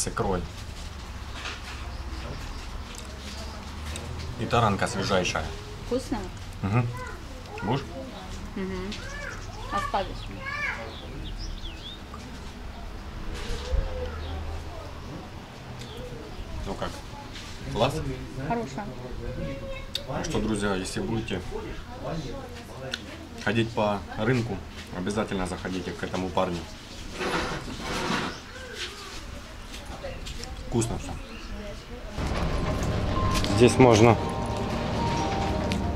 с икрой. И таранка свежайшая. Вкусно? Угу. Будешь? Угу. Оставишь. Ну как? Класс? Хорошая. Ну что, друзья, если будете ходить по рынку, обязательно заходите к этому парню. Вкусно все. Здесь можно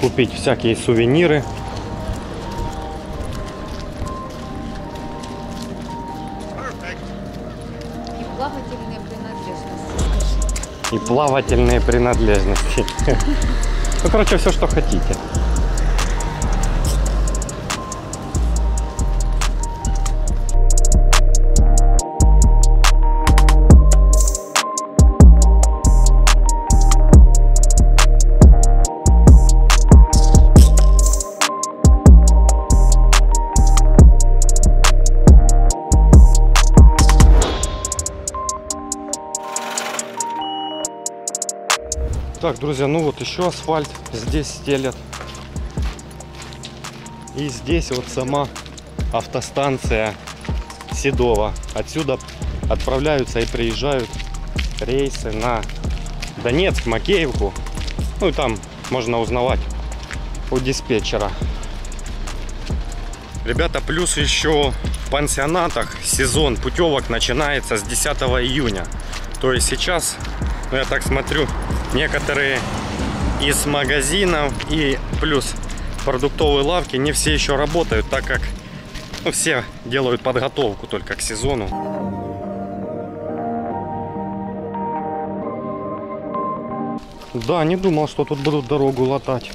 купить всякие сувениры. И плавательные принадлежности. Ну, короче, все, что хотите. Так, друзья, ну вот еще асфальт здесь стелят. И здесь вот сама автостанция Седова. Отсюда отправляются и приезжают рейсы на Донецк, Макеевку. Ну и там можно узнавать у диспетчера. Ребята, плюс еще в пансионатах сезон путевок начинается с 10 июня. То есть сейчас, ну я так смотрю, некоторые из магазинов и плюс продуктовые лавки не все еще работают, так как ну, все делают подготовку только к сезону. Да, не думал, что тут будут дорогу латать.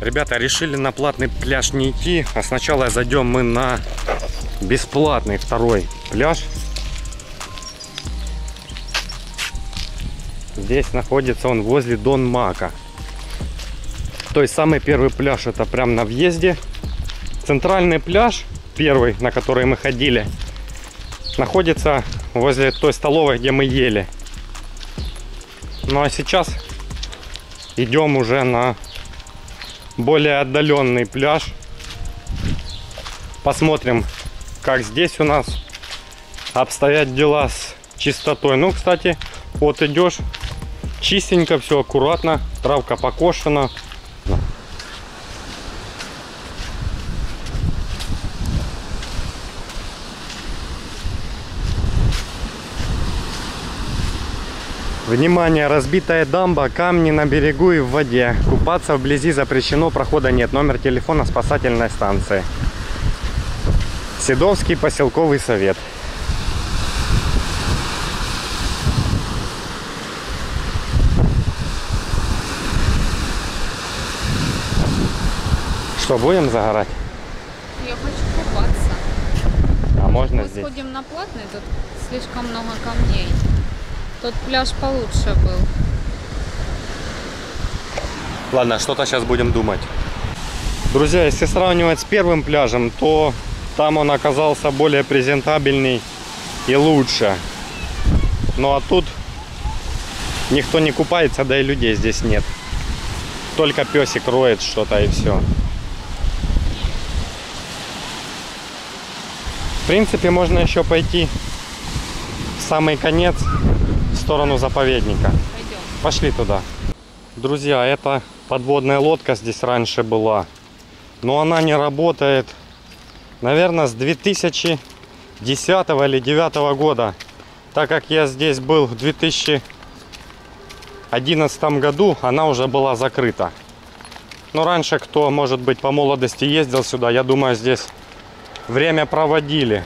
Ребята, решили на платный пляж не идти, а сначала зайдем мы на бесплатный второй пляж. Здесь находится он возле Дон Мака. То есть самый первый пляж это прям на въезде. Центральный пляж, первый, на который мы ходили, находится возле той столовой, где мы ели. Ну а сейчас идем уже на более отдаленный пляж. Посмотрим, как здесь у нас обстоят дела с чистотой. Ну, кстати, вот идешь. Чистенько, все аккуратно, травка покошена. Внимание, разбитая дамба, камни на берегу и в воде. Купаться вблизи запрещено, прохода нет. Номер телефона спасательной станции. Седовский поселковый совет. Что, будем загорать? Я хочу купаться. А можно мы здесь? Мы сходим на платный, тут слишком много камней. Тут пляж получше был. Ладно, что-то сейчас будем думать. Друзья, если сравнивать с первым пляжем, то там он оказался более презентабельный и лучше. Ну а тут никто не купается, да и людей здесь нет. Только песик роет что-то и все. В принципе, можно еще пойти в самый конец, в сторону заповедника. Пойдем. Пошли туда. Друзья, это подводная лодка здесь раньше была, но она не работает, наверное, с 2010 или 2009 года, так как я здесь был в 2011 году, она уже была закрыта. Но раньше, кто, может быть, по молодости ездил сюда, я думаю, здесь... время проводили.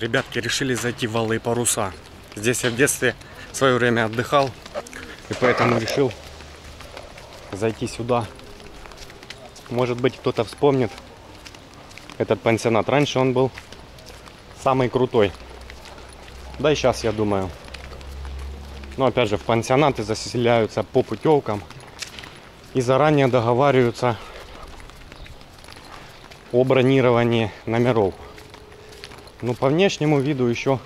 Ребятки, решили зайти в Валы и Паруса. Здесь я в детстве в свое время отдыхал. И поэтому решил зайти сюда. Может быть, кто-то вспомнит этот пансионат. Раньше он был самый крутой. Да и сейчас, я думаю. Но опять же, в пансионаты заселяются по путевкам. И заранее договариваются о бронировании номеров. Но по внешнему виду еще,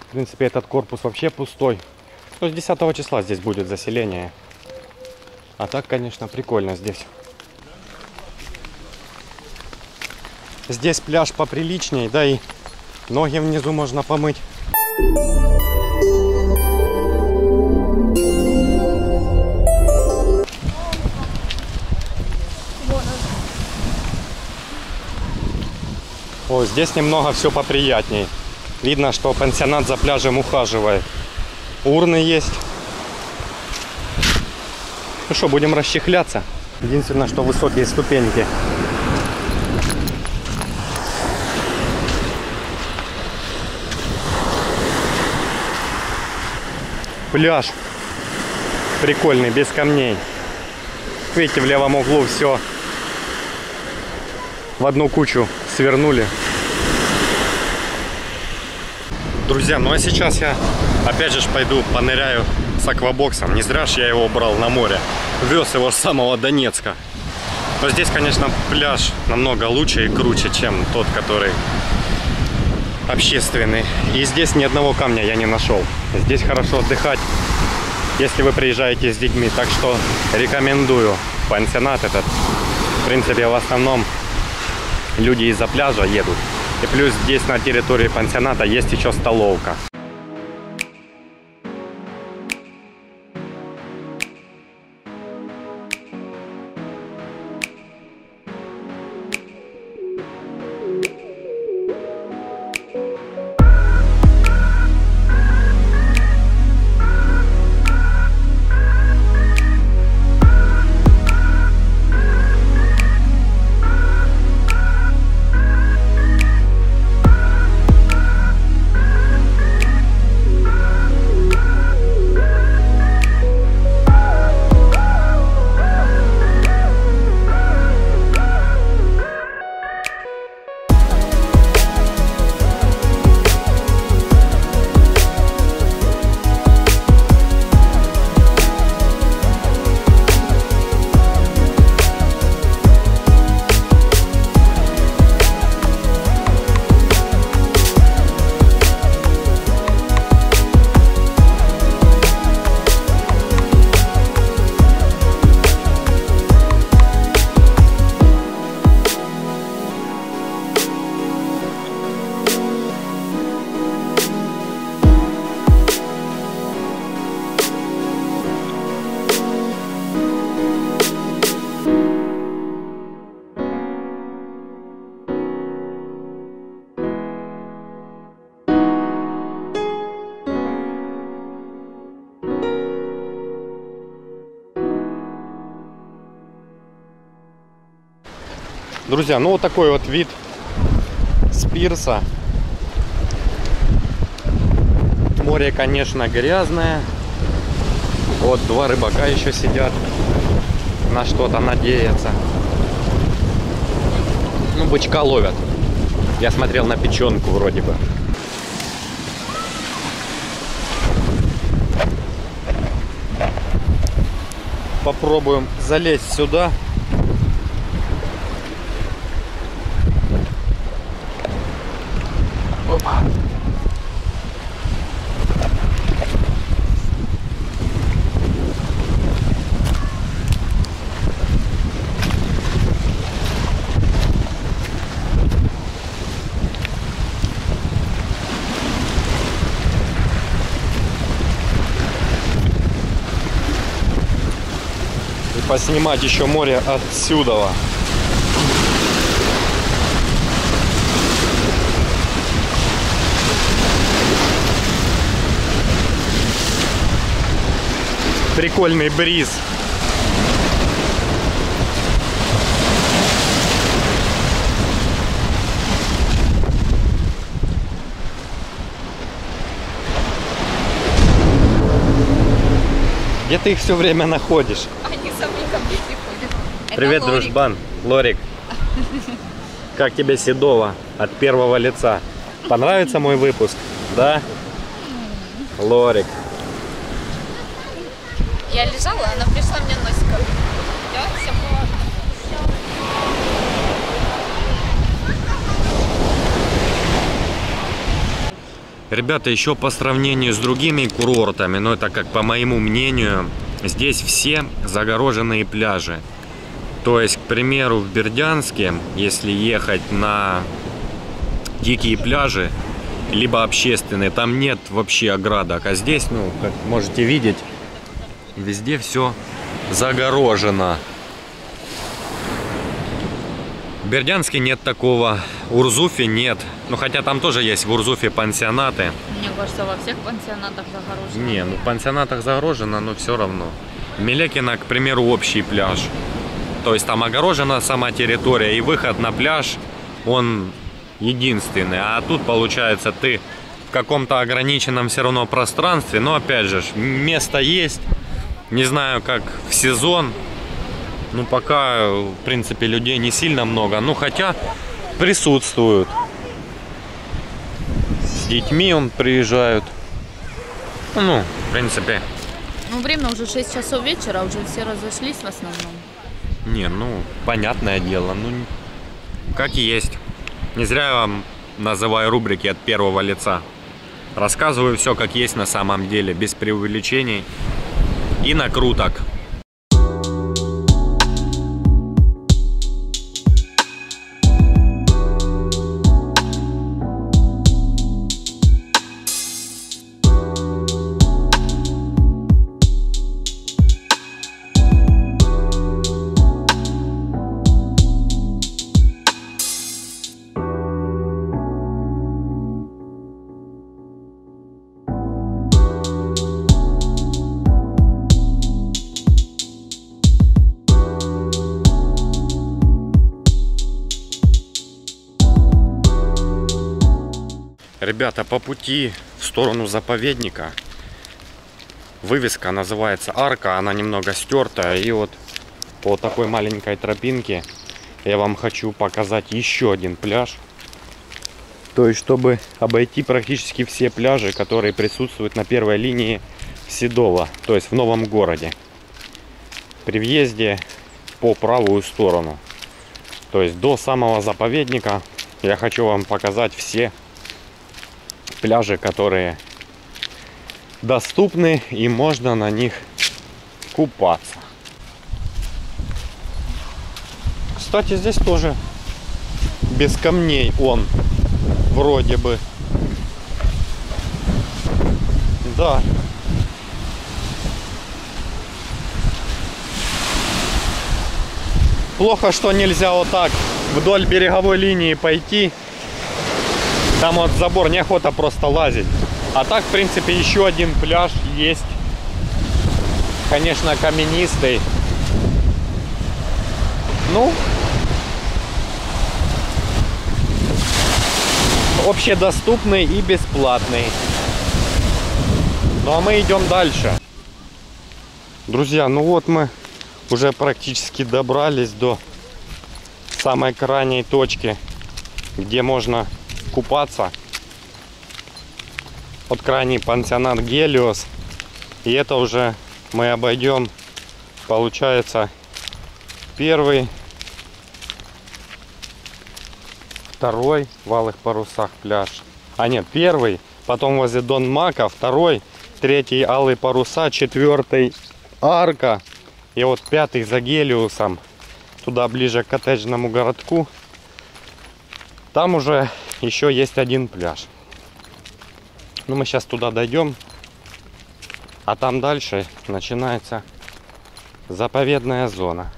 в принципе, этот корпус вообще пустой. Но с 10 числа здесь будет заселение. А так, конечно, прикольно здесь. Здесь пляж поприличней, да и ноги внизу можно помыть. О, здесь немного все поприятней. Видно, что пансионат за пляжем ухаживает. Урны есть. Ну что, будем расчехляться. Единственное, что высокие ступеньки. Пляж прикольный, без камней. Видите, в левом углу все в одну кучу свернули. Друзья, ну а сейчас я опять же пойду поныряю с аквабоксом. Не зря ж я его брал на море. Вез его с самого Донецка. Но здесь, конечно, пляж намного лучше и круче, чем тот, который общественный. И здесь ни одного камня я не нашел. Здесь хорошо отдыхать, если вы приезжаете с детьми. Так что рекомендую пансионат этот. В принципе, в основном люди из-за пляжа едут. И плюс здесь на территории пансионата есть еще столовка. Друзья, ну вот такой вот вид с пирса. Море, конечно, грязное. Вот два рыбака еще сидят, на что-то надеются. Ну, бычка ловят. Я смотрел на печенку вроде бы. Попробуем залезть сюда. Поснимать еще море отсюда. Прикольный бриз. Где ты их все время находишь? Привет, Лорик. Дружбан, Лорик. Как тебе Седова от первого лица? Понравится мой выпуск, да? Лорик. Я лежала, она пришла мне носиком. Да, все было. Ребята, еще по сравнению с другими курортами, но это как по моему мнению, здесь все загороженные пляжи. То есть, к примеру, в Бердянске, если ехать на дикие пляжи, либо общественные, там нет вообще оградок. А здесь, ну, как можете видеть, везде все загорожено. В Бердянске нет такого, в Урзуфе нет. Ну, хотя там тоже есть в Урзуфе пансионаты. Мне кажется, во всех пансионатах загорожено. Не, ну в пансионатах загорожено, но все равно. Мелекино, к примеру, общий пляж. То есть там огорожена сама территория и выход на пляж, он единственный. А тут, получается, ты в каком-то ограниченном все равно пространстве. Но опять же, место есть. Не знаю, как в сезон. Ну, пока, в принципе, людей не сильно много. Ну, хотя присутствуют. С детьми приезжают. Ну, в принципе. Ну, время уже 6 часов вечера, уже все разошлись в основном. Не, ну, понятное дело. Ну, как есть. Не зря я вам называю рубрики от первого лица. Рассказываю все, как есть на самом деле, без преувеличений и накруток. Ребята, по пути в сторону заповедника вывеска называется «Арка», она немного стертая. И вот по такой маленькой тропинке я вам хочу показать еще один пляж. То есть, чтобы обойти практически все пляжи, которые присутствуют на первой линии в Седово, то есть в новом городе. При въезде по правую сторону, то есть до самого заповедника, я хочу вам показать все пляжи, которые доступны и можно на них купаться. Кстати, здесь тоже без камней он вроде бы. Да. Плохо, что нельзя вот так вдоль береговой линии пойти. Там вот забор, неохота просто лазить. А так, в принципе, еще один пляж есть. Конечно, каменистый. Ну, общедоступный и бесплатный. Ну, а мы идем дальше. Друзья, ну вот мы уже практически добрались до самой крайней точки, где можно купаться. Вот крайний пансионат Гелиос. И это уже мы обойдем, получается, первый, второй в Валых Парусах пляж. А нет, первый, потом возле Дон Мака, второй, третий Алые Паруса, четвертый Арка. И вот пятый за Гелиосом, туда ближе к коттеджному городку. Там уже еще есть один пляж. Ну, мы сейчас туда дойдем. А там дальше начинается заповедная зона.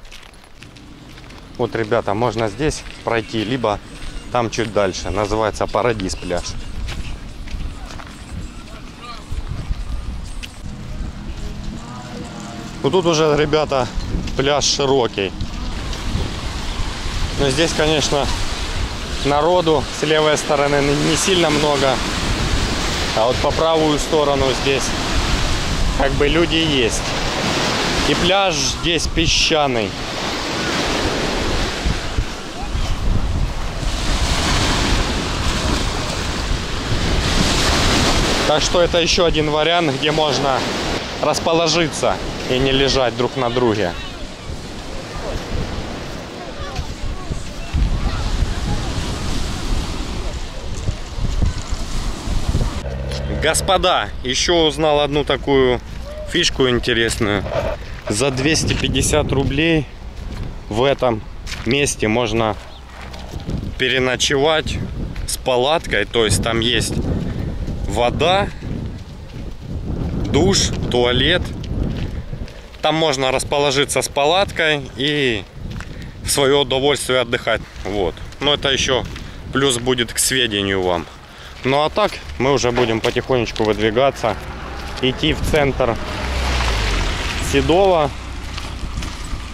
Вот, ребята, можно здесь пройти, либо там чуть дальше. Называется Парадиз пляж. Ну, тут уже, ребята, пляж широкий. Но здесь, конечно, народу с левой стороны не сильно много, а вот по правую сторону здесь как бы люди есть. И пляж здесь песчаный. Так что это еще один вариант, где можно расположиться и не лежать друг на друге. Господа, еще узнал одну такую фишку интересную. За 250 рублей в этом месте можно переночевать с палаткой. То есть там есть вода, душ, туалет. Там можно расположиться с палаткой и в свое удовольствие отдыхать. Вот. Но это еще плюс будет к сведению вам. Ну а так мы уже будем потихонечку выдвигаться, идти в центр Седова.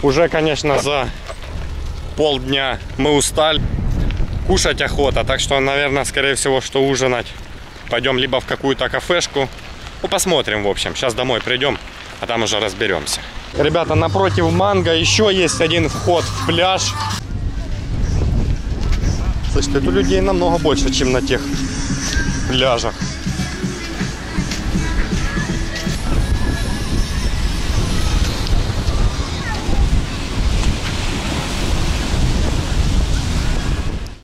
Уже, конечно, за полдня мы устали. Кушать охота, так что, наверное, скорее всего, что ужинать. Пойдем либо в какую-то кафешку. Ну, посмотрим, в общем. Сейчас домой придем, а там уже разберемся. Ребята, напротив манго еще есть один вход в пляж. Слышь, тут людей намного больше, чем на тех пляжах.